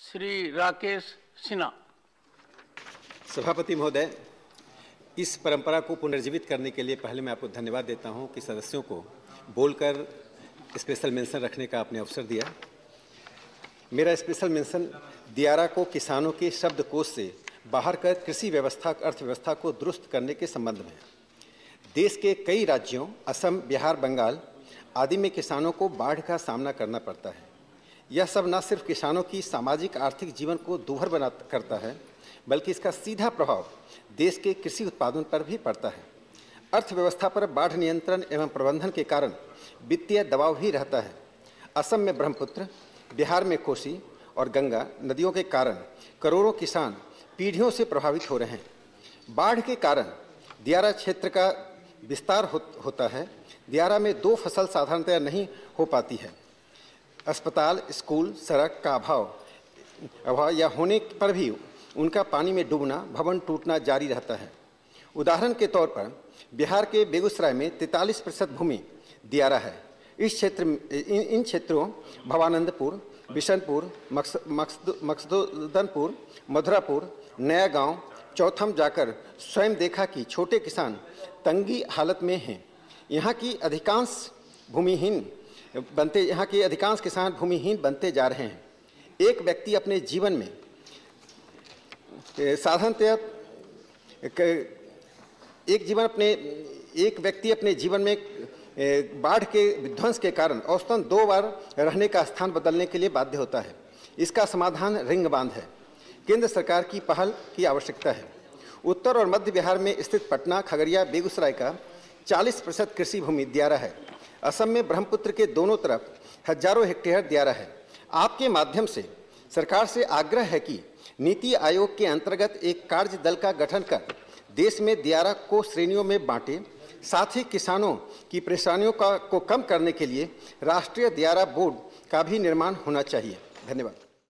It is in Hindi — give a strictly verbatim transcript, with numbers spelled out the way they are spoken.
श्री राकेश सिन्हा। सभापति महोदय, इस परंपरा को पुनर्जीवित करने के लिए पहले मैं आपको धन्यवाद देता हूं कि सदस्यों को बोलकर स्पेशल मेंशन रखने का आपने अवसर दिया। मेरा स्पेशल मेंशन दियारा को किसानों के शब्दकोश से बाहर कर कृषि व्यवस्था अर्थव्यवस्था को दुरुस्त करने के संबंध में। देश के कई राज्यों असम, बिहार, बंगाल आदि में किसानों को बाढ़ का सामना करना पड़ता है। यह सब न सिर्फ किसानों की सामाजिक आर्थिक जीवन को दूभर बना करता है, बल्कि इसका सीधा प्रभाव देश के कृषि उत्पादन पर भी पड़ता है। अर्थव्यवस्था पर बाढ़ नियंत्रण एवं प्रबंधन के कारण वित्तीय दबाव भी रहता है। असम में ब्रह्मपुत्र, बिहार में कोसी और गंगा नदियों के कारण करोड़ों किसान पीढ़ियों से प्रभावित हो रहे हैं। बाढ़ के कारण दियारा क्षेत्र का विस्तार हो, होता है। दियारा में दो फसल साधारणतया नहीं हो पाती है। अस्पताल, स्कूल, सड़क का अभाव अभाव या होने पर भी उनका पानी में डूबना, भवन टूटना जारी रहता है। उदाहरण के तौर पर बिहार के बेगूसराय में तैंतालीस प्रतिशत भूमि दियारा है। इस क्षेत्र इन इन क्षेत्रों भवानंदपुर, बिशनपुर, मक्सूदनपुर, मथुरापुर, नया गांव, चौथम जाकर स्वयं देखा कि छोटे किसान तंगी हालत में हैं। यहाँ की अधिकांश भूमिहीन बनते यहाँ के अधिकांश किसान भूमिहीन बनते जा रहे हैं। एक व्यक्ति अपने जीवन में साधारणतया एक जीवन अपने एक व्यक्ति अपने जीवन में बाढ़ के विध्वंस के कारण औसतन दो बार रहने का स्थान बदलने के लिए बाध्य होता है। इसका समाधान रिंग बांध है। केंद्र सरकार की पहल की आवश्यकता है। उत्तर और मध्य बिहार में स्थित पटना, खगड़िया, बेगूसराय का चालीस प्रतिशत कृषि भूमि दियारा है। असम में ब्रह्मपुत्र के दोनों तरफ हजारों हेक्टेयर दियारा है। आपके माध्यम से सरकार से आग्रह है कि नीति आयोग के अंतर्गत एक कार्य दल का गठन कर देश में दियारा को श्रेणियों में बांटे। साथ ही किसानों की परेशानियों का को कम करने के लिए राष्ट्रीय दियारा बोर्ड का भी निर्माण होना चाहिए। धन्यवाद।